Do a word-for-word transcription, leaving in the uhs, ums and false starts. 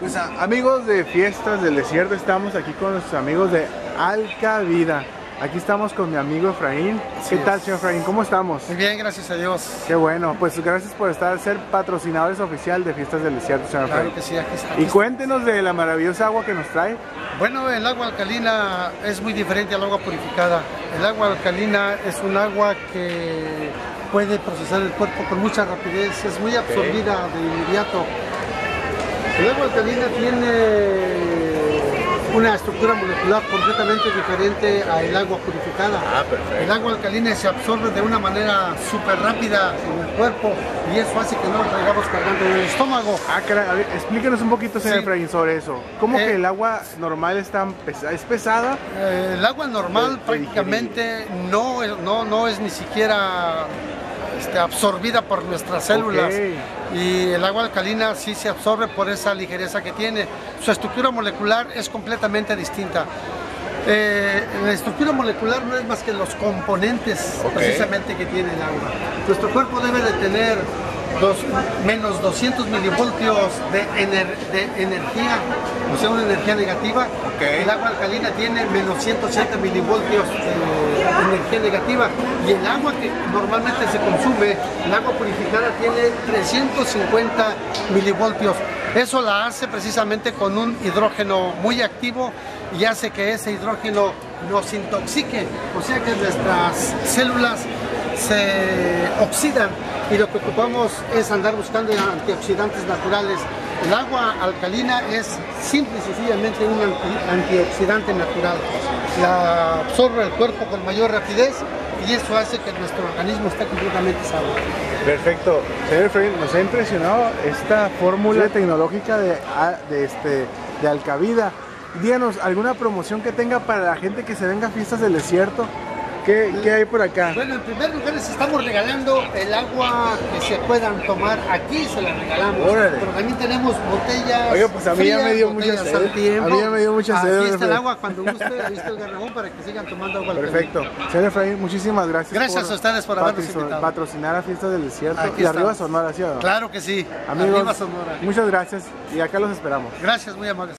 Pues amigos de Fiestas del Desierto, estamos aquí con nuestros amigos de Alka Vida. Aquí estamos con mi amigo Efraín. ¿Qué tal, señor Efraín? ¿Cómo estamos? Muy bien, gracias a Dios. Qué bueno, pues gracias por estar, ser patrocinadores oficial de Fiestas del Desierto, señor Efraín. Claro que sí, aquí estamos. Y cuéntenos de la maravillosa agua que nos trae. Bueno, el agua alcalina es muy diferente al agua purificada. El agua alcalina es un agua que puede procesar el cuerpo con mucha rapidez, es muy absorbida de inmediato. El agua alcalina tiene una estructura molecular completamente diferente al agua purificada. Ah, perfecto. El agua alcalina se absorbe de una manera súper rápida en el cuerpo y eso hace que no nos traigamos cargando en el estómago. Ah, cara, a ver, explíquenos un poquito, señor Efraín, sobre eso. ¿Cómo eh, que el agua normal es tan pesada? ¿Es pesada? Eh, el agua normal prácticamente no, no, no es ni siquiera Este, absorbida por nuestras células. Okay. Y el agua alcalina sí se absorbe por esa ligereza que tiene. Su estructura molecular es completamente distinta. Eh, la estructura molecular no es más que los componentes. Okay. Precisamente que tiene el agua. Nuestro cuerpo debe de tener dos, menos doscientos milivoltios de, ener, de energía, o sea, una energía negativa. Okay. El agua alcalina tiene menos ciento ochenta milivoltios de energía negativa, y el agua que normalmente se consume, el agua purificada, tiene trescientos cincuenta milivoltios. Eso la hace precisamente con un hidrógeno muy activo y hace que ese hidrógeno nos intoxique, o sea que nuestras células se oxidan y lo que ocupamos es andar buscando antioxidantes naturales. El agua alcalina es simple y sencillamente un anti antioxidante natural. La absorbe el cuerpo con mayor rapidez y eso hace que nuestro organismo esté completamente sano. Perfecto. Señor Efraín, nos ha impresionado esta fórmula sí. tecnológica de, de, este, de Alka Vida. Díganos, ¿alguna promoción que tenga para la gente que se venga a Fiestas del Desierto? ¿Qué, ¿Qué hay por acá? Bueno, en primer lugar les estamos regalando el agua que se puedan tomar. Aquí se la regalamos. Órale. Pero también tenemos botellas. Oiga, pues a mí frías, ya me dio mucha sed. A mí ya me dio mucha sed. Aquí está el agua cuando guste. Ahí está el garrafón para que sigan tomando agua. Perfecto. Señor Efraín, muchísimas gracias. Gracias por a ustedes por habernos invitado. Patrocinar a Fiestas del Desierto. Aquí y estamos. Arriba Sonora, ¿sí? Claro que sí. Amigos, arriba Sonora. Muchas gracias y acá los esperamos. Gracias, muy amables.